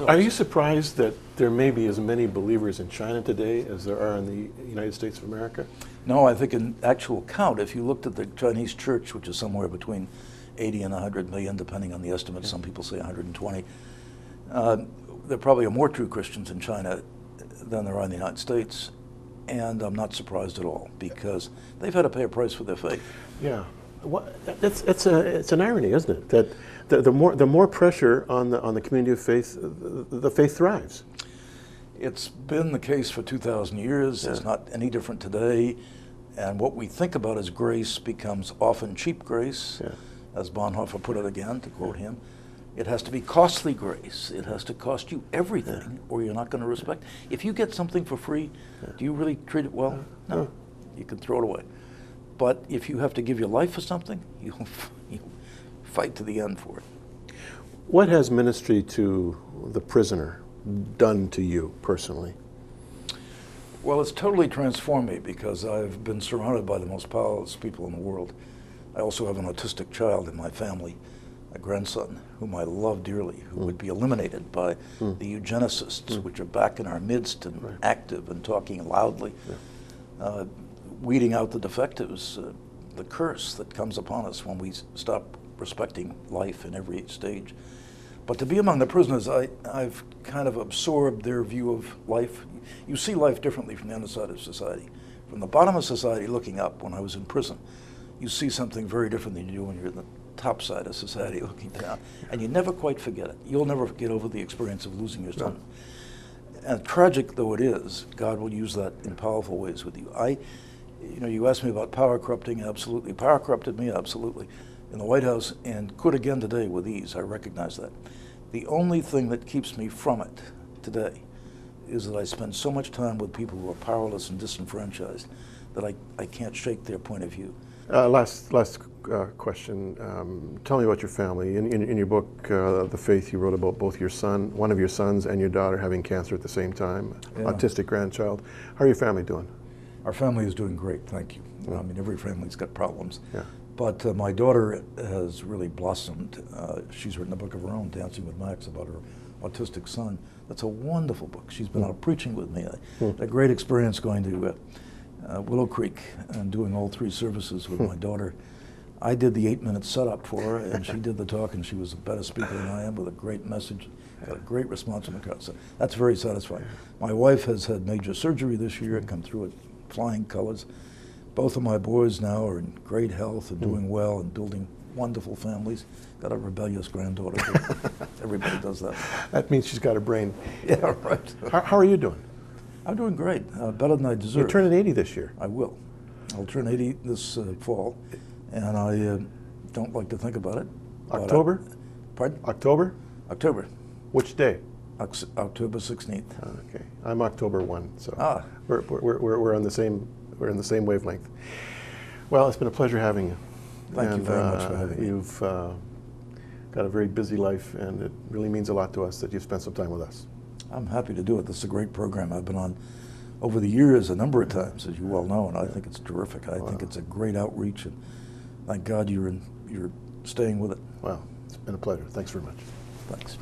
ourselves. Are you surprised that there may be as many believers in China today as there are in the United States of America? No, I think in actual count, if you looked at the Chinese church, which is somewhere between 80 and 100 million, depending on the estimates, some people say 120, there probably are more true Christians in China than there are in the United States. And I'm not surprised at all, because they've had to pay a price for their faith. Yeah. Well, it's an irony, isn't it? That the more pressure on the community of faith, the faith thrives. It's been the case for 2,000 years. Yeah. It's not any different today. And what we think about as grace becomes often cheap grace, as Bonhoeffer put it again, to quote him. It has to be costly grace. It has to cost you everything, or you're not going to respect. If you get something for free, do you really treat it well? No. You can throw it away. But if you have to give your life for something, you fight to the end for it. What has ministry to the prisoner done to you personally? Well, it's totally transformed me, because I've been surrounded by the most powerless people in the world. I also have an autistic child in my family, a grandson whom I love dearly, who would be eliminated by the eugenicists, which are back in our midst and active and talking loudly, weeding out the defectives, the curse that comes upon us when we stop respecting life in every stage. But to be among the prisoners, I've kind of absorbed their view of life. You see life differently from the underside of society. From the bottom of society looking up, when I was in prison, you see something very different than you do when you're in the top side of society looking down, and you never quite forget it. You'll never get over the experience of losing your son. And tragic though it is, God will use that in powerful ways with you. You know, you asked me about power corrupting, absolutely. Power corrupted me, absolutely, in the White House, and could again today with ease. I recognize that. The only thing that keeps me from it today is that I spend so much time with people who are powerless and disenfranchised that I can't shake their point of view. Last question. Tell me about your family. In your book, The Faith, you wrote about both one of your sons and your daughter having cancer at the same time, autistic grandchild. How are your family doing? Our family is doing great, thank you. I mean, every family's got problems. Yeah. But my daughter has really blossomed. She's written a book of her own, Dancing with Max, about her autistic son. That's a wonderful book. She's been out preaching with me. A great experience going to Willow Creek and doing all three services with my daughter. I did the 8-minute setup for her, and she did the talk, and she was a better speaker than I am, with a great message, got a great response from the crowd. So that's very satisfying. My wife has had major surgery this year, come through it flying colors. Both of my boys now are in great health and doing well and building wonderful families. Got a rebellious granddaughter. Everybody does that. That means she's got a brain. Yeah, right. How are you doing? I'm doing great, better than I deserve. You're turning 80 this year. I will. I'll turn 80 this fall, and I don't like to think about it. October? Pardon? October? October. Which day? October 16th. Okay. I'm October 1, so we're on the same. We're in the same wavelength. Well, it's been a pleasure having you. Thank you very much for having me. You've got a very busy life, and it really means a lot to us that you've spent some time with us. I'm happy to do it. This is a great program. I've been on over the years a number of times, as you well know, and I think it's terrific. I think it's a great outreach, and thank God you're staying with it. Well, it's been a pleasure. Thanks very much. Thanks.